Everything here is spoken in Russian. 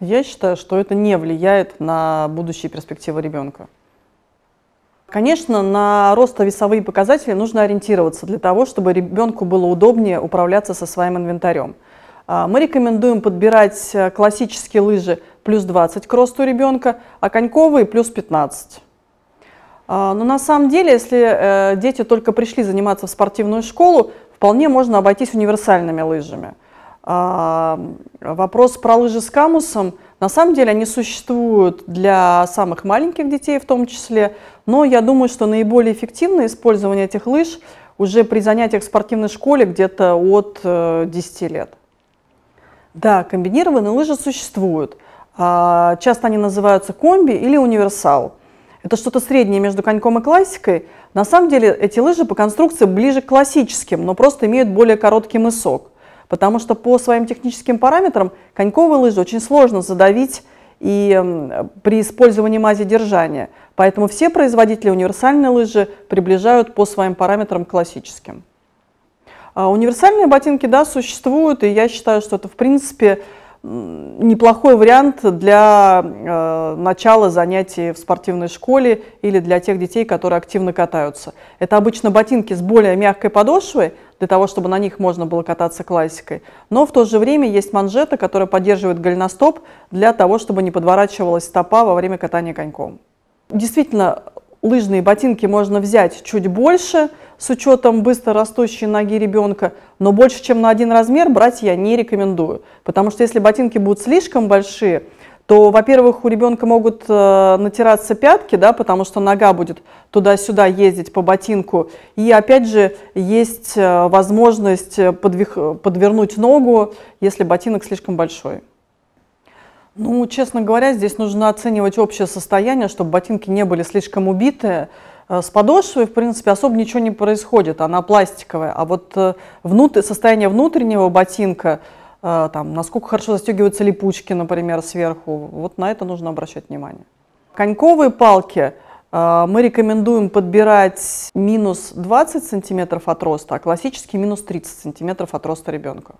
Я считаю, что это не влияет на будущие перспективы ребенка. Конечно, на ростовесовые показатели нужно ориентироваться для того, чтобы ребенку было удобнее управляться со своим инвентарем. Мы рекомендуем подбирать классические лыжи плюс 20 к росту ребенка, а коньковые плюс 15. Но на самом деле, если дети только пришли заниматься в спортивную школу, вполне можно обойтись универсальными лыжами. Вопрос про лыжи с камусом. На самом деле они существуют для самых маленьких детей в том числе, но я думаю, что наиболее эффективное использование этих лыж уже при занятиях в спортивной школе где-то от 10 лет. Да, комбинированные лыжи существуют. Часто они называются комби или универсал. Это что-то среднее между коньком и классикой. На самом деле эти лыжи по конструкции ближе к классическим, но просто имеют более короткий мысок. Потому что по своим техническим параметрам коньковые лыжи очень сложно задавить и при использовании мази держания. Поэтому все производители универсальной лыжи приближают по своим параметрам к классическим. А универсальные ботинки, да, существуют, и я считаю, что это, в принципе, неплохой вариант для начала занятий в спортивной школе или для тех детей, которые активно катаются. Это обычно ботинки с более мягкой подошвой, для того, чтобы на них можно было кататься классикой. Но в то же время есть манжета, которая поддерживает голеностоп для того, чтобы не подворачивалась стопа во время катания коньком. Действительно, лыжные ботинки можно взять чуть больше с учетом быстро растущей ноги ребенка, но больше, чем на один размер, брать я не рекомендую. Потому что если ботинки будут слишком большие, то, во-первых, у ребенка могут натираться пятки, да, потому что нога будет туда-сюда ездить по ботинку. И, опять же, есть возможность подвернуть ногу, если ботинок слишком большой. Ну, честно говоря, здесь нужно оценивать общее состояние, чтобы ботинки не были слишком убитые. С подошвой, в принципе, особо ничего не происходит, она пластиковая. А вот состояние внутреннего ботинка, там, насколько хорошо застегиваются липучки, например, сверху, вот на это нужно обращать внимание. Коньковые палки мы рекомендуем подбирать минус 20 см от роста, а классические минус 30 см от роста ребенка.